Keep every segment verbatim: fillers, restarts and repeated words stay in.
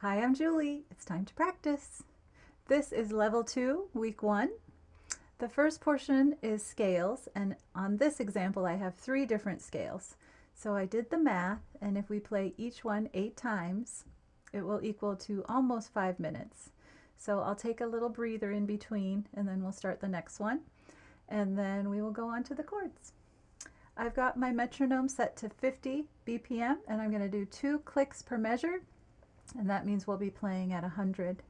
Hi, I'm Julie. It's time to practice. This is level two, week one. The first portion is scales, and on this example I have three different scales. So I did the math, and if we play each one eight times, it will equal to almost five minutes. So I'll take a little breather in between, and then we'll start the next one, and then we will go on to the chords. I've got my metronome set to fifty B P M, and I'm going to do two clicks per measure. And that means we'll be playing at one hundred,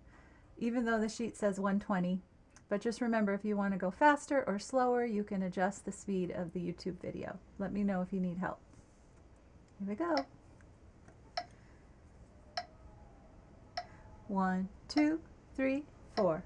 even though the sheet says one twenty. But just remember, if you want to go faster or slower, you can adjust the speed of the YouTube video. Let me know if you need help. Here we go. One, two, three, four.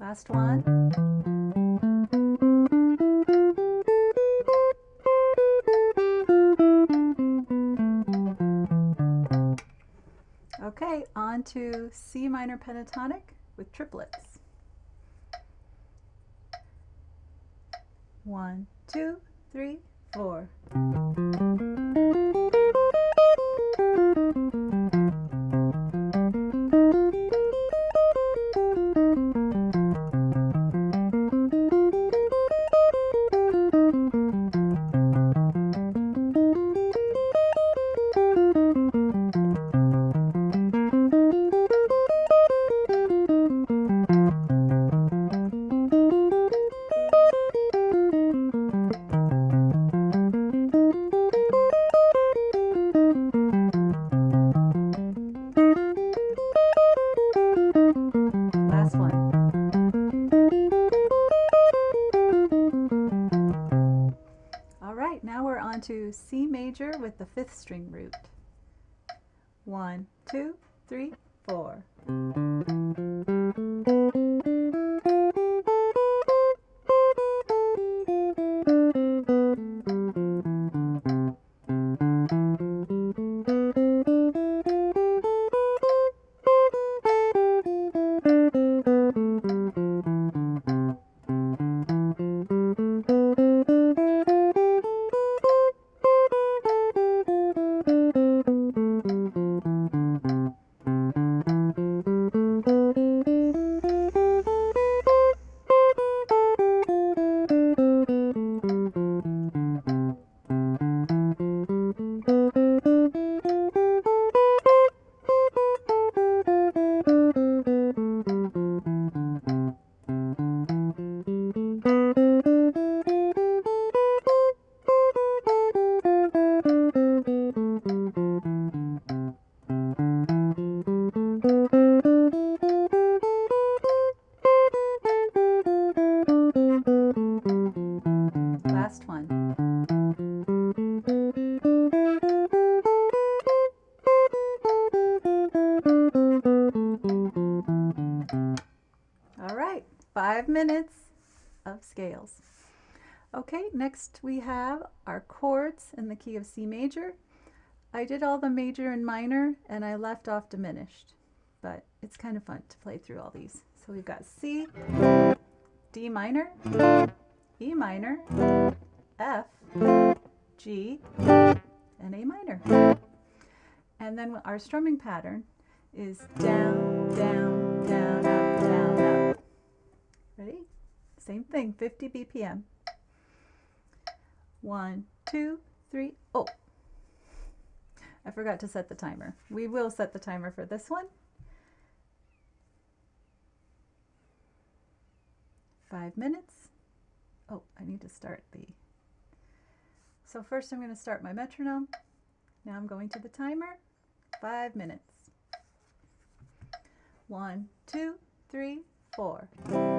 Last one. Okay, on to C minor pentatonic with triplets. One, two, three, four. To C major with the fifth string root. One, two, three, four. Last one. All right, five minutes of scales. Okay, next we have our chords in the key of C major. I did all the major and minor, and I left off diminished, but it's kind of fun to play through all these. So we've got C, D minor, E minor, F, G, and A minor. And then our strumming pattern is down, down, down, up, down, up. Ready? Same thing, fifty B P M. One, two, three. Oh, I forgot to set the timer. We will set the timer for this one. Five minutes. Oh, I need to start the... So first I'm going to start my metronome. Now I'm going to the timer. Five minutes. One, two, three, four. Thank you.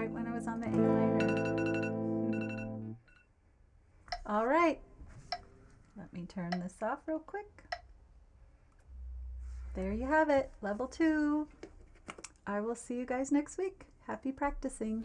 right when I was on the incliner. All right, let me turn this off real quick. There you have it, level two. I will see you guys next week. Happy practicing.